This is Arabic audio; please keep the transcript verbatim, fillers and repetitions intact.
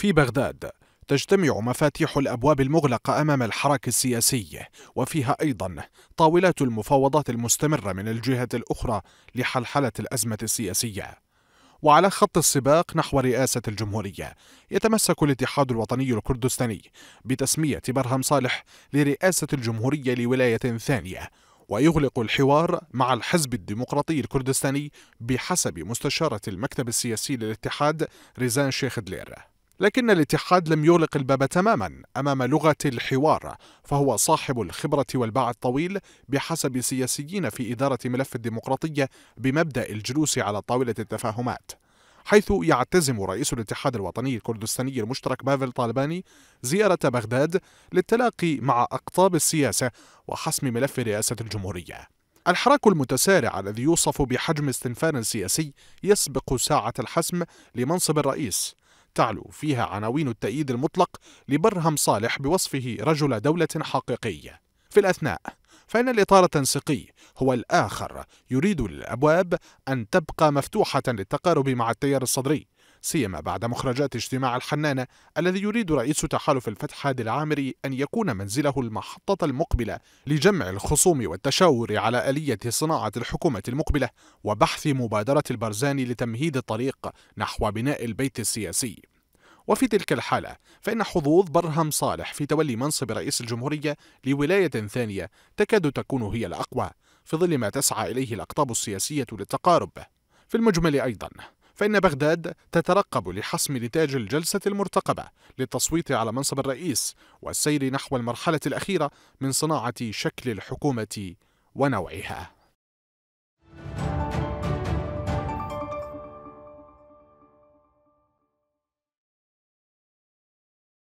في بغداد تجتمع مفاتيح الأبواب المغلقة أمام الحراك السياسي، وفيها أيضا طاولات المفاوضات المستمرة من الجهة الأخرى لحلحلة الأزمة السياسية. وعلى خط السباق نحو رئاسة الجمهورية يتمسك الاتحاد الوطني الكردستاني بتسمية برهم صالح لرئاسة الجمهورية لولاية ثانية، ويغلق الحوار مع الحزب الديمقراطي الكردستاني بحسب مستشارة المكتب السياسي للاتحاد ريزان شيخ دلير. لكن الاتحاد لم يغلق الباب تماما أمام لغة الحوار، فهو صاحب الخبرة والباع الطويل بحسب سياسيين في إدارة ملف الديمقراطية بمبدأ الجلوس على طاولة التفاهمات، حيث يعتزم رئيس الاتحاد الوطني الكردستاني المشترك بافل طالباني زيارة بغداد للتلاقي مع أقطاب السياسة وحسم ملف رئاسة الجمهورية. الحراك المتسارع الذي يوصف بحجم استنفار سياسي يسبق ساعة الحسم لمنصب الرئيس، تعلو فيها عناوين التأييد المطلق لبرهم صالح بوصفه رجل دولة حقيقي. في الأثناء فإن الإطار التنسيقي هو الآخر يريد الأبواب أن تبقى مفتوحة للتقارب مع التيار الصدري، سيما بعد مخرجات اجتماع الحنانة الذي يريد رئيس تحالف الفتح العامري أن يكون منزله المحطة المقبلة لجمع الخصوم والتشاور على آلية صناعة الحكومة المقبلة وبحث مبادرة البرزاني لتمهيد الطريق نحو بناء البيت السياسي. وفي تلك الحالة فإن حظوظ برهم صالح في تولي منصب رئيس الجمهورية لولاية ثانية تكاد تكون هي الأقوى، في ظل ما تسعى إليه الأقطاب السياسية للتقارب. في المجمل أيضا فإن بغداد تترقب لحسم نتاج الجلسة المرتقبة للتصويت على منصب الرئيس والسير نحو المرحلة الأخيرة من صناعة شكل الحكومة ونوعها.